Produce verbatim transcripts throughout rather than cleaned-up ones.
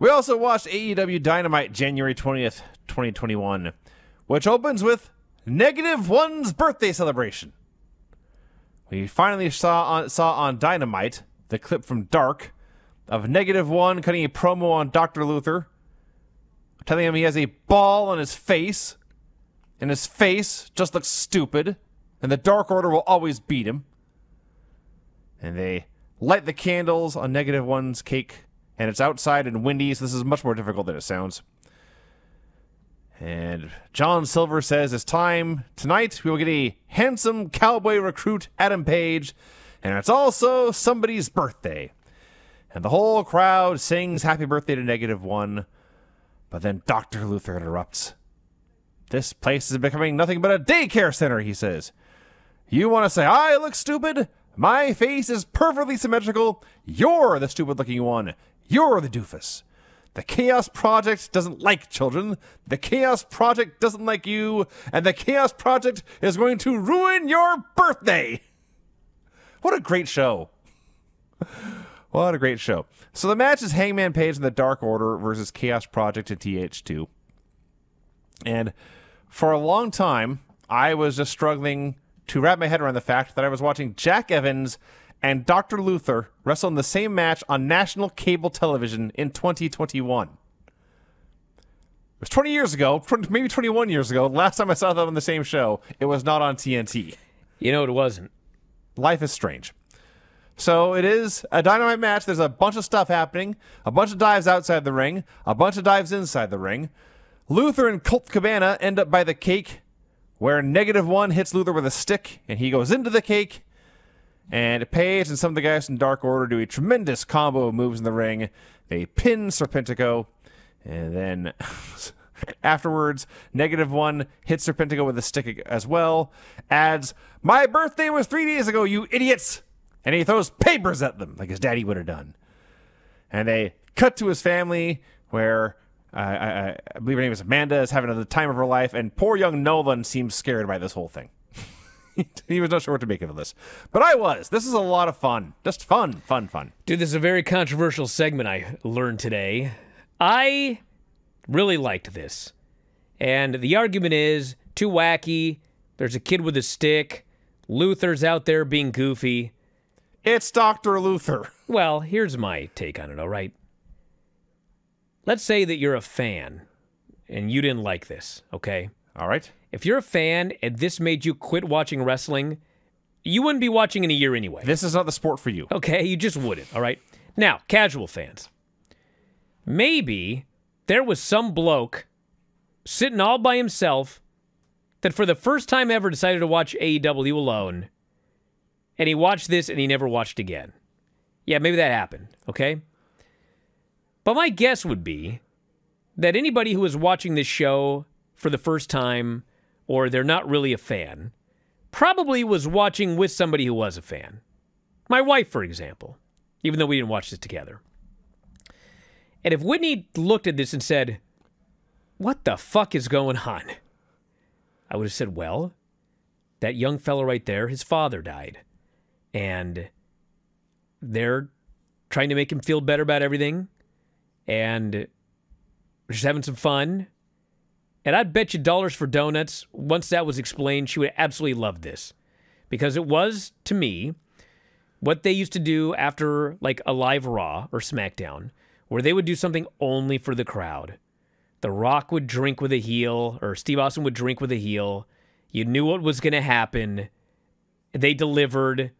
We also watched A E W Dynamite January twentieth, twenty twenty-one, which opens with Negative One's birthday celebration. We finally saw on, saw on Dynamite the clip from Dark of Negative One cutting a promo on Doctor Luther, telling him he has a ball on his face, and his face just looks stupid, and the Dark Order will always beat him. And they light the candles on Negative One's cake, and it's outside and windy, so this is much more difficult than it sounds. And John Silver says it's time. Tonight, we will get a handsome cowboy recruit, Adam Page, and it's also somebody's birthday. And the whole crowd sings happy birthday to Negative One, but then Doctor Luther interrupts. This place is becoming nothing but a daycare center, he says. You want to say, I look stupid? My face is perfectly symmetrical. You're the stupid-looking one. You're the doofus. The Chaos Project doesn't like children. The Chaos Project doesn't like you. And the Chaos Project is going to ruin your birthday. What a great show. What a great show. So the match is Hangman Page and the Dark Order versus Chaos Project and T H two. And for a long time, I was just struggling to wrap my head around the fact that I was watching Jack Evans and Doctor Luther wrestle in the same match on national cable television in twenty twenty-one. It was twenty years ago, maybe twenty-one years ago. Last time I saw that on the same show, it was not on T N T. You know, it wasn't. Life is strange. So it is a Dynamite match. There's a bunch of stuff happening, a bunch of dives outside the ring, a bunch of dives inside the ring. Luther and Colt Cabana end up by the cake, where Negative One hits Luther with a stick, and he goes into the cake. And Page and some of the guys from Dark Order do a tremendous combo of moves in the ring. They pin Serpentico, and then afterwards, Negative One hits Serpentico with a stick as well, adds, my birthday was three days ago, you idiots! And he throws papers at them, like his daddy would have done. And they cut to his family, where uh, I, I believe her name is Amanda, is having the time of her life, and poor young Nolan seems scared by this whole thing. He was not sure what to make of this. But I was. This is a lot of fun. Just fun, fun, fun. Dude, this is a very controversial segment I learned today. I really liked this. And the argument is, too wacky, there's a kid with a stick, Luther's out there being goofy. It's Doctor Luther. Well, here's my take on it, all right? Let's say that you're a fan, and you didn't like this, okay? All right. If you're a fan and this made you quit watching wrestling, you wouldn't be watching in a year anyway. This is not the sport for you. Okay, you just wouldn't, all right? Now, casual fans. Maybe there was some bloke sitting all by himself that for the first time ever decided to watch A E W alone, and he watched this and he never watched again. Yeah, maybe that happened, okay? But my guess would be that anybody who was watching this show for the first time, or they're not really a fan, probably was watching with somebody who was a fan. My wife, for example, even though we didn't watch this together. And if Whitney looked at this and said, what the fuck is going on? I would have said, well, that young fellow right there, his father died. And they're trying to make him feel better about everything. And just having some fun. And I'd bet you dollars for donuts, once that was explained, she would absolutely love this. Because it was, to me, what they used to do after, like, a live Raw or SmackDown, where they would do something only for the crowd. The Rock would drink with a heel, or Steve Austin would drink with a heel. You knew what was going to happen. They delivered.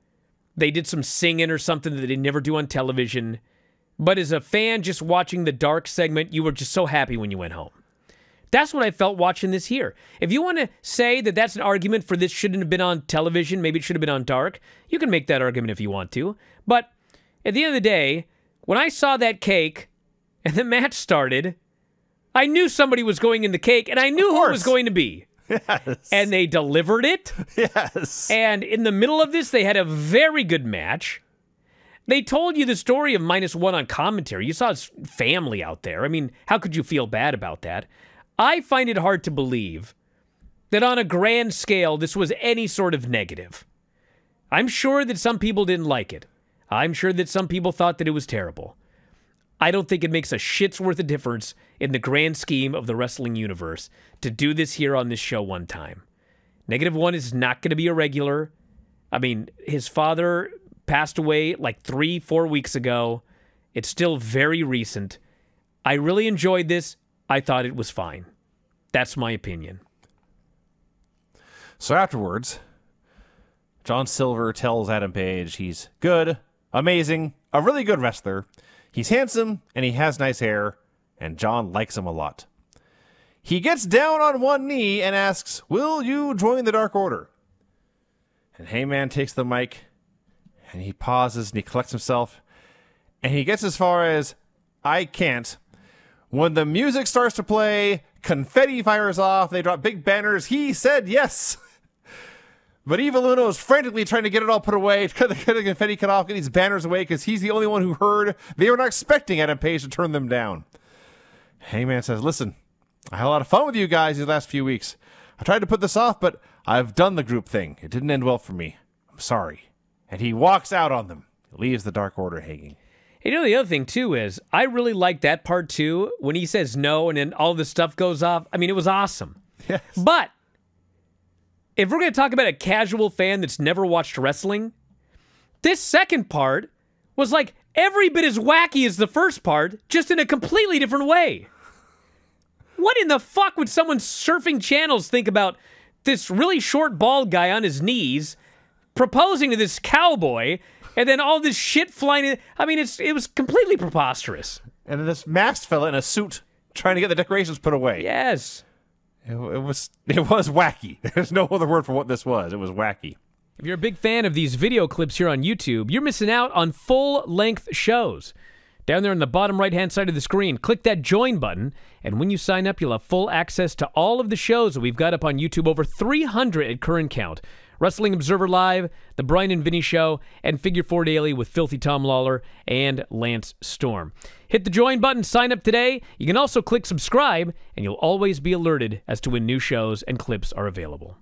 They did some singing or something that they never do on television. But as a fan just watching the Dark segment, you were just so happy when you went home. That's what I felt watching this here. If you want to say that that's an argument for this shouldn't have been on television, maybe it should have been on Dark, you can make that argument if you want to. But at the end of the day, when I saw that cake and the match started, I knew somebody was going in the cake, and I knew who it was going to be. Yes. And they delivered it. Yes. And in the middle of this, they had a very good match. They told you the story of Minus One on commentary. You saw his family out there. I mean, how could you feel bad about that? I find it hard to believe that on a grand scale, this was any sort of negative. I'm sure that some people didn't like it. I'm sure that some people thought that it was terrible. I don't think it makes a shit's worth of difference in the grand scheme of the wrestling universe to do this here on this show one time. Negative One is not going to be a regular. I mean, his father passed away like three, four weeks ago. It's still very recent. I really enjoyed this. I thought it was fine. That's my opinion. So afterwards, John Silver tells Adam Page he's good, amazing, a really good wrestler. He's handsome, and he has nice hair, and John likes him a lot. He gets down on one knee and asks, "Will you join the Dark Order?" And Hangman takes the mic, and he pauses, and he collects himself, and he gets as far as, "I can't." When the music starts to play, confetti fires off, they drop big banners, "He said yes!" But Eva Luno is frantically trying to get it all put away, get the confetti cut off, get these banners away, because he's the only one who heard. They were not expecting Adam Page to turn them down. Hangman says, "Listen, I had a lot of fun with you guys these last few weeks. I tried to put this off, but I've done the group thing. It didn't end well for me. I'm sorry." And he walks out on them. He leaves the Dark Order hanging. You know, the other thing, too, is I really like that part, too, when he says no and then all this stuff goes off. I mean, it was awesome. Yes. But if we're going to talk about a casual fan that's never watched wrestling, this second part was like every bit as wacky as the first part, just in a completely different way. What in the fuck would someone surfing channels think about this really short bald guy on his knees proposing to this cowboy and then all this shit flying in? I mean, it's it was completely preposterous. And then this masked fella in a suit trying to get the decorations put away. Yes. It was it was wacky. There's no other word for what this was. It was wacky. If you're a big fan of these video clips here on YouTube, you're missing out on full-length shows. Down there on the bottom right-hand side of the screen, click that join button, and when you sign up, you'll have full access to all of the shows that we've got up on YouTube, over three hundred at current count. Wrestling Observer Live, The Brian and Vinny Show, and Figure Four Daily with Filthy Tom Lawler and Lance Storm. Hit the join button, sign up today. You can also click subscribe, and you'll always be alerted as to when new shows and clips are available.